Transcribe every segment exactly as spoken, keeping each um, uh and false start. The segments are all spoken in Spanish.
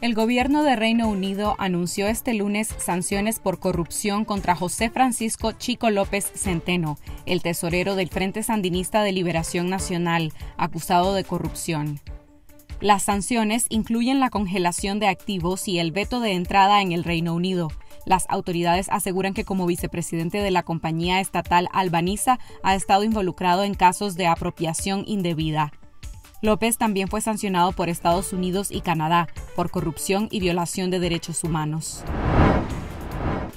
El gobierno de Reino Unido anunció este lunes sanciones por corrupción contra José Francisco Chico López Centeno, el tesorero del Frente Sandinista de Liberación Nacional, acusado de corrupción. Las sanciones incluyen la congelación de activos y el veto de entrada en el Reino Unido. Las autoridades aseguran que como vicepresidente de la compañía estatal Albanisa ha estado involucrado en casos de apropiación indebida. López también fue sancionado por Estados Unidos y Canadá por corrupción y violación de derechos humanos.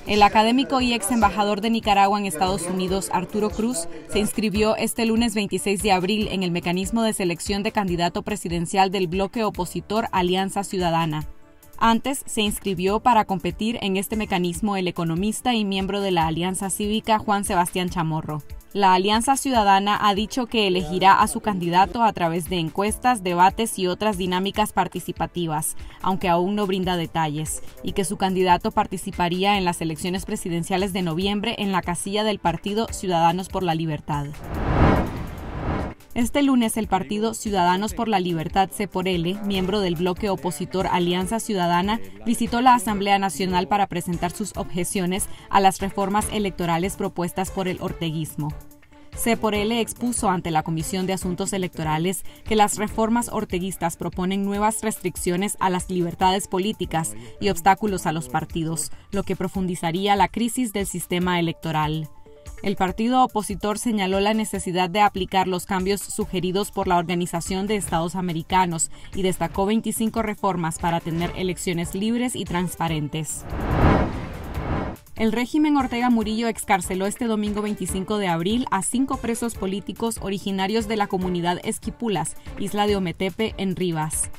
El académico y ex embajador de Nicaragua en Estados Unidos, Arturo Cruz, se inscribió este lunes veintiséis de abril en el mecanismo de selección de candidato presidencial del bloque opositor Alianza Ciudadana. Antes se inscribió para competir en este mecanismo el economista y miembro de la Alianza Cívica Juan Sebastián Chamorro. La Alianza Ciudadana ha dicho que elegirá a su candidato a través de encuestas, debates y otras dinámicas participativas, aunque aún no brinda detalles, y que su candidato participaría en las elecciones presidenciales de noviembre en la casilla del partido Ciudadanos por la Libertad. Este lunes, el partido Ciudadanos por la Libertad C X L, miembro del bloque opositor Alianza Ciudadana, visitó la Asamblea Nacional para presentar sus objeciones a las reformas electorales propuestas por el orteguismo. C X L expuso ante la Comisión de Asuntos Electorales que las reformas orteguistas proponen nuevas restricciones a las libertades políticas y obstáculos a los partidos, lo que profundizaría la crisis del sistema electoral. El partido opositor señaló la necesidad de aplicar los cambios sugeridos por la Organización de Estados Americanos y destacó veinticinco reformas para tener elecciones libres y transparentes. El régimen Ortega Murillo excarceló este domingo veinticinco de abril a cinco presos políticos originarios de la comunidad Esquipulas, isla de Ometepe, en Rivas.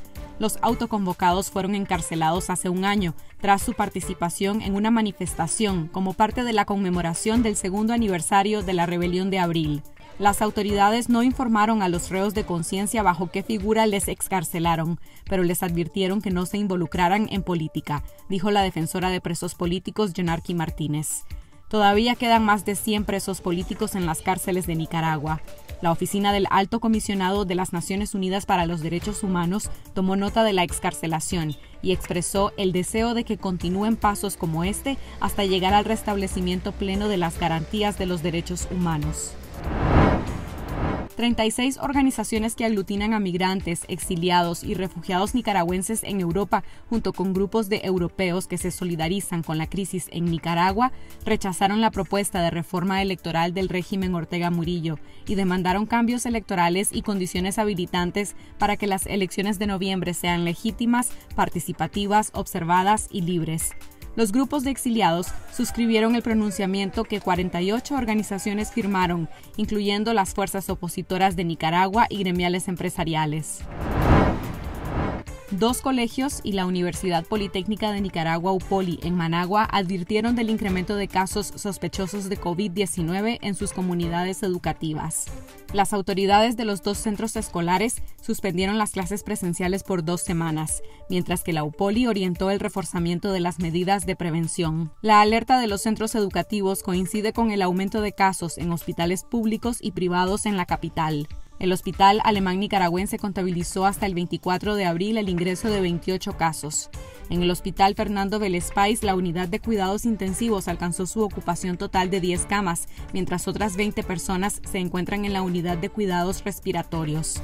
Los autoconvocados fueron encarcelados hace un año, tras su participación en una manifestación como parte de la conmemoración del segundo aniversario de la rebelión de abril. Las autoridades no informaron a los reos de conciencia bajo qué figura les excarcelaron, pero les advirtieron que no se involucraran en política, dijo la defensora de presos políticos Yonarki Martínez. Todavía quedan más de cien presos políticos en las cárceles de Nicaragua. La Oficina del Alto Comisionado de las Naciones Unidas para los Derechos Humanos tomó nota de la excarcelación y expresó el deseo de que continúen pasos como este hasta llegar al restablecimiento pleno de las garantías de los derechos humanos. treinta y seis organizaciones que aglutinan a migrantes, exiliados y refugiados nicaragüenses en Europa, junto con grupos de europeos que se solidarizan con la crisis en Nicaragua, rechazaron la propuesta de reforma electoral del régimen Ortega Murillo y demandaron cambios electorales y condiciones habilitantes para que las elecciones de noviembre sean legítimas, participativas, observadas y libres. Los grupos de exiliados suscribieron el pronunciamiento que cuarenta y ocho organizaciones firmaron, incluyendo las fuerzas opositoras de Nicaragua y gremiales empresariales. Dos colegios y la Universidad Politécnica de Nicaragua, UPOLI, en Managua, advirtieron del incremento de casos sospechosos de COVID diecinueve en sus comunidades educativas. Las autoridades de los dos centros escolares suspendieron las clases presenciales por dos semanas, mientras que la UPOLI orientó el reforzamiento de las medidas de prevención. La alerta de los centros educativos coincide con el aumento de casos en hospitales públicos y privados en la capital. El Hospital Alemán Nicaragüense contabilizó hasta el veinticuatro de abril el ingreso de veintiocho casos. En el Hospital Fernando Vélez Páez, la unidad de cuidados intensivos alcanzó su ocupación total de diez camas, mientras otras veinte personas se encuentran en la unidad de cuidados respiratorios.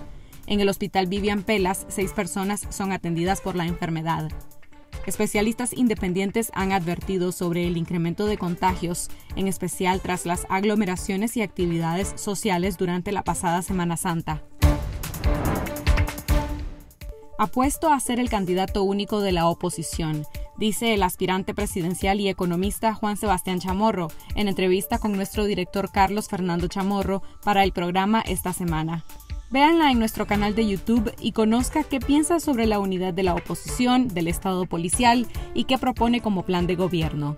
En el Hospital Vivian Pelas, seis personas son atendidas por la enfermedad. Especialistas independientes han advertido sobre el incremento de contagios, en especial tras las aglomeraciones y actividades sociales durante la pasada Semana Santa. Apuesto a ser el candidato único de la oposición, dice el aspirante presidencial y economista Juan Sebastián Chamorro en entrevista con nuestro director Carlos Fernando Chamorro para el programa Esta Semana. Véanla en nuestro canal de YouTube y conozca qué piensa sobre la unidad de la oposición, del Estado policial y qué propone como plan de gobierno.